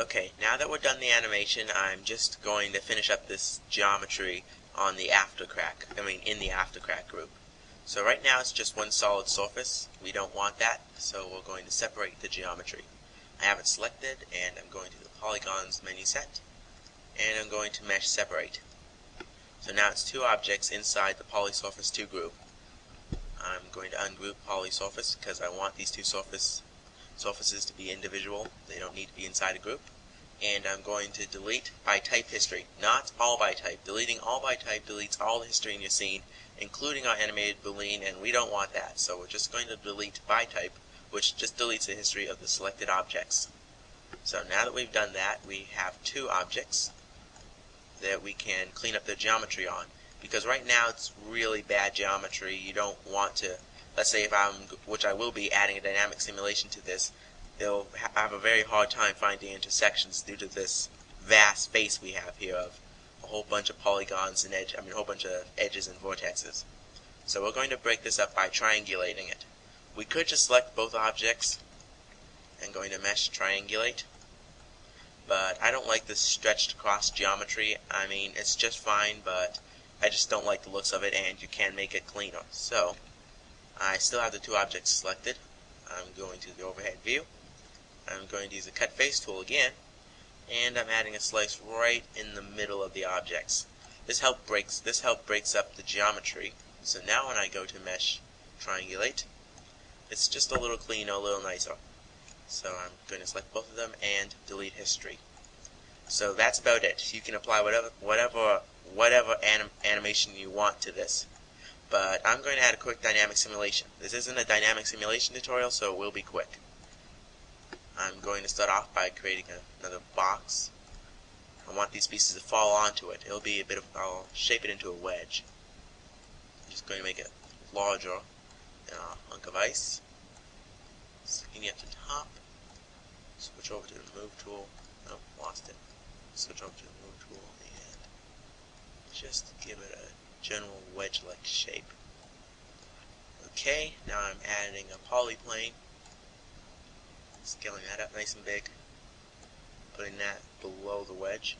Okay, now that we're done the animation, I'm just going to finish up this geometry on the in the aftercrack group. So right now it's just one solid surface. We don't want that, so we're going to separate the geometry. I have it selected, and I'm going to the Polygons menu set, and I'm going to Mesh Separate. So now it's two objects inside the Polysurface 2 group. I'm going to ungroup Polysurface because I want these two surfaces to be individual. They don't need to be inside a group. And I'm going to delete by type history, not all by type. Deleting all by type deletes all the history in your scene, including our animated Boolean, and we don't want that. So we're just going to delete by type, which just deletes the history of the selected objects. So now that we've done that, we have two objects that we can clean up their geometry on. Because right now it's really bad geometry. You don't want to, let's say if I'm, which I will be adding a dynamic simulation to this, they'll have a very hard time finding intersections due to this vast space we have here of a whole bunch of polygons and a whole bunch of edges and vortexes. So we're going to break this up by triangulating it. We could just select both objects and going to mesh triangulate, but I don't like this stretched across geometry. I mean, it's just fine, but I just don't like the looks of it, and you can make it cleaner. So I still have the two objects selected. I'm going to the overhead view. I'm going to use the cut face tool again, and I'm adding a slice right in the middle of the objects. This help breaks up the geometry. So now when I go to mesh triangulate, it's just a little cleaner, a little nicer. So I'm going to select both of them and delete history. So that's about it. You can apply whatever animation you want to this. But I'm going to add a quick dynamic simulation. This isn't a dynamic simulation tutorial, so it will be quick. I'm going to start off by creating another box. I want these pieces to fall onto it. It'll be a bit of, I'll shape it into a wedge. I'm just going to make it larger than a hunk of ice. Sticking it to the top. Switch over to the move tool. Nope, lost it. Switch over to the move tool and just give it a general wedge-like shape. Okay, now I'm adding a polyplane. Scaling that up nice and big, putting that below the wedge,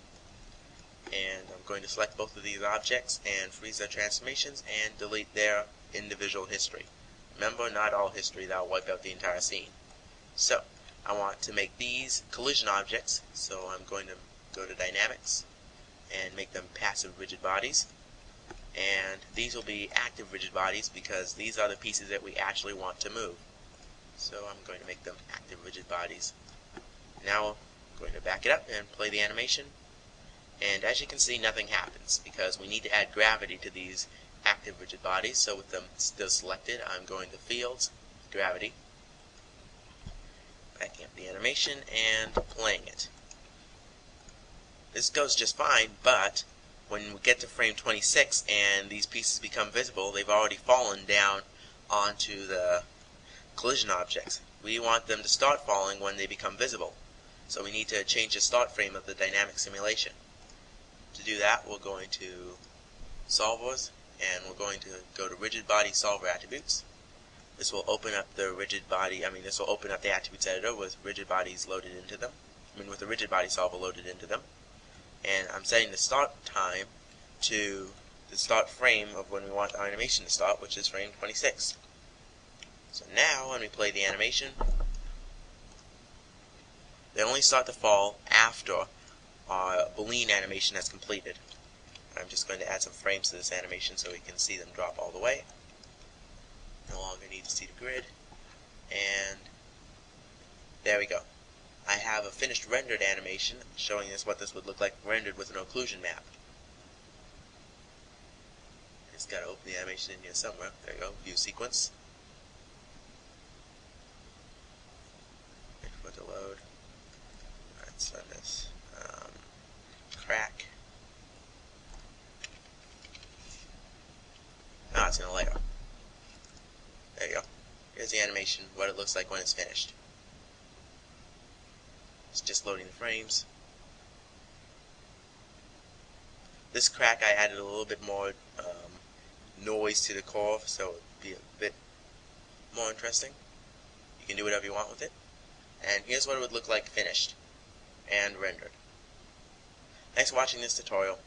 and I'm going to select both of these objects and freeze their transformations and delete their individual history. Remember, not all history, that'll wipe out the entire scene. So I want to make these collision objects, so I'm going to go to dynamics and make them passive rigid bodies, and these will be active rigid bodies because these are the pieces that we actually want to move. So I'm going to make them active rigid bodies. Now I'm going to back it up and play the animation. And as you can see, nothing happens because we need to add gravity to these active rigid bodies. So with them still selected, I'm going to Fields, Gravity, backing up the animation and playing it. This goes just fine, but when we get to frame 26 and these pieces become visible, they've already fallen down onto the collision objects. We want them to start falling when they become visible. So we need to change the start frame of the dynamic simulation. To do that, we're going to solvers, and we're going to go to rigid body solver attributes. This will open up the rigid body, the attributes editor with rigid bodies loaded into them. With the rigid body solver loaded into them. And I'm setting the start time to the start frame of when we want our animation to start, which is frame 26. So now, when we play the animation, they only start to fall after our Boolean animation has completed. I'm just going to add some frames to this animation so we can see them drop all the way. No longer need to see the grid. And there we go. I have a finished rendered animation showing us what this would look like rendered with an occlusion map. It's got to open the animation in here somewhere. There you go, view sequence. Load. Let's run this. Crack. Now it's in a layer. There you go. Here's the animation, what it looks like when it's finished. It's just loading the frames. This crack, I added a little bit more noise to the curve, so it'd be a bit more interesting. You can do whatever you want with it. And here's what it would look like finished. and rendered. Thanks for watching this tutorial.